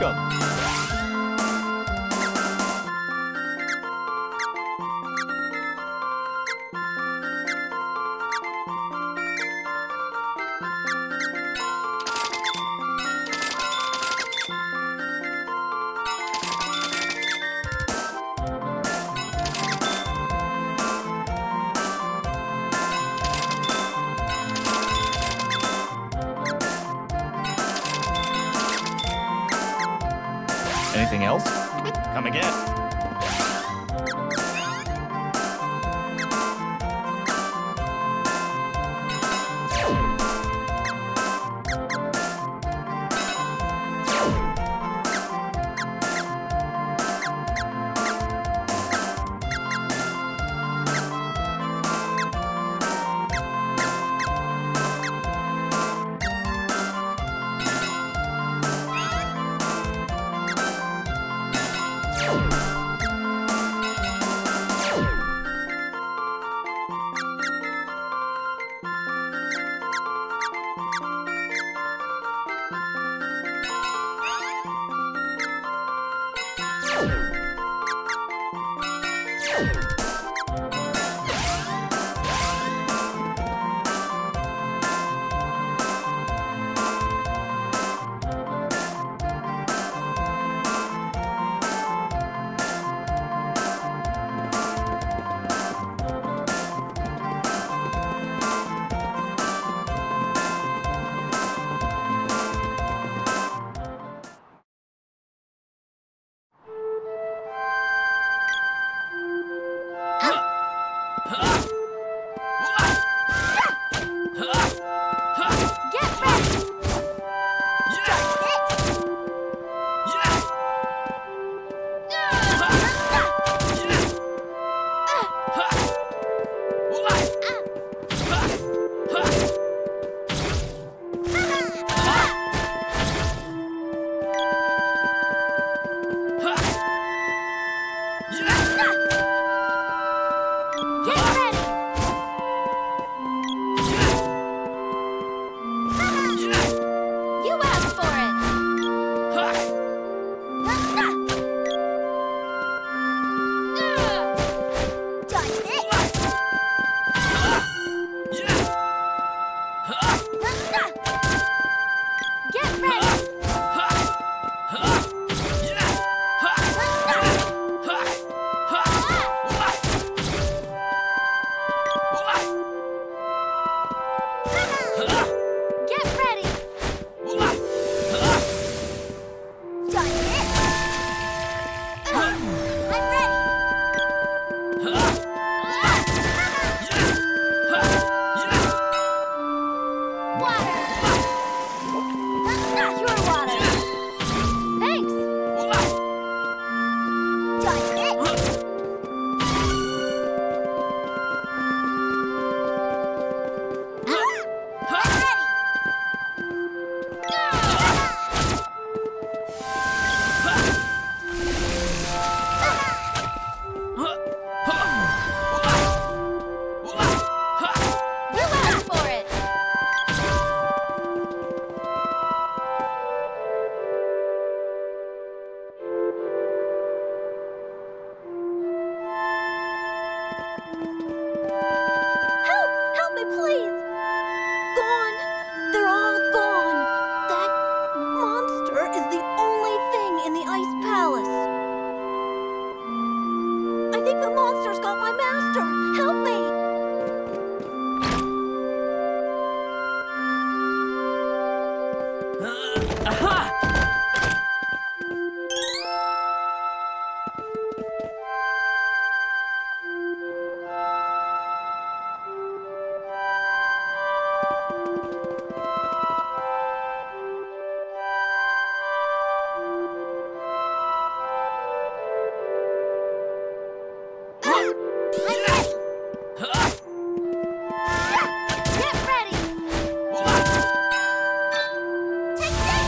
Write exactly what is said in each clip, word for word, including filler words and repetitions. Welcome. Anything else? Come again. Take that!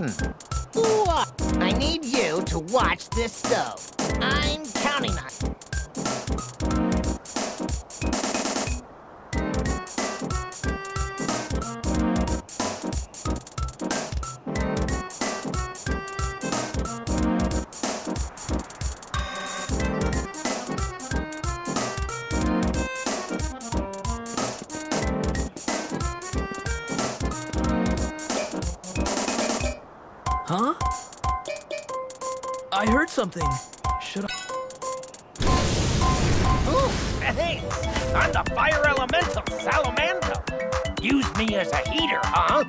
button. What? I need you to watch this stove. I'm counting on it. Huh? I heard something. Should I? Ooh, thanks. I'm the fire elemental, Salamando. Use me as a heater, huh?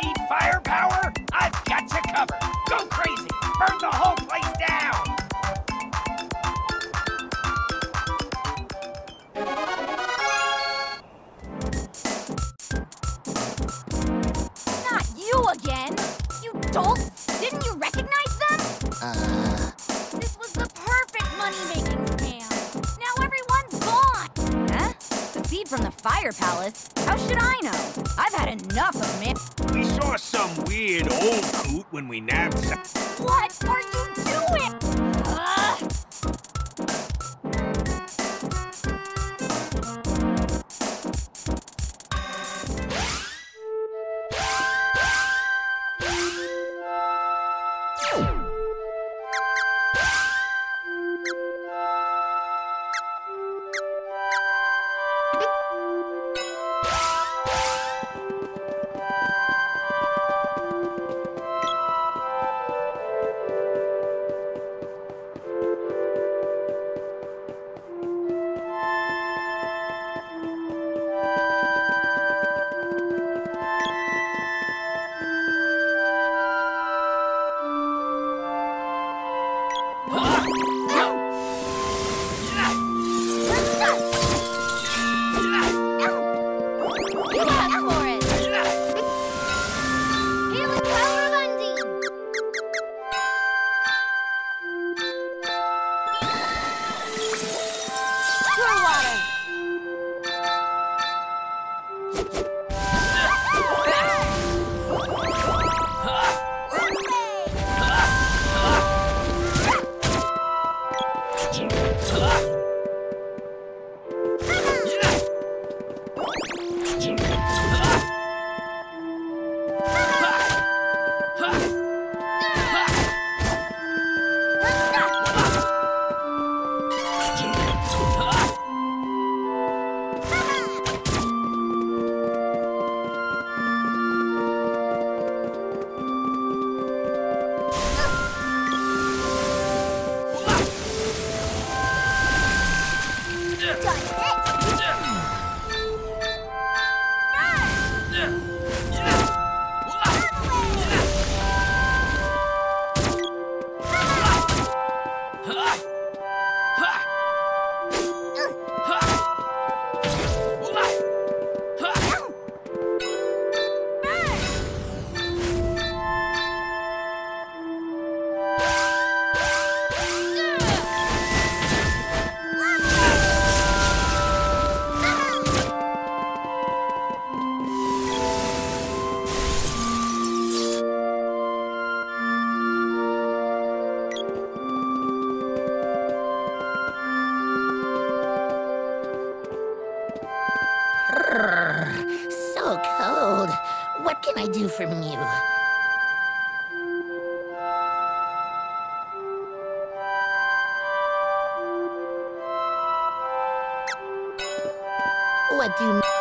Need firepower? I've got you covered. Go crazy. Burn the whole place down. Didn't you recognize them? Uh... This was the perfect money-making scam. Now everyone's gone. Huh? The feed from the Fire Palace? How should I know? I've had enough of it. We saw some weird old coot when we nabbed some. What are you doing? Ugh. So cold. What can I do from you? What do you...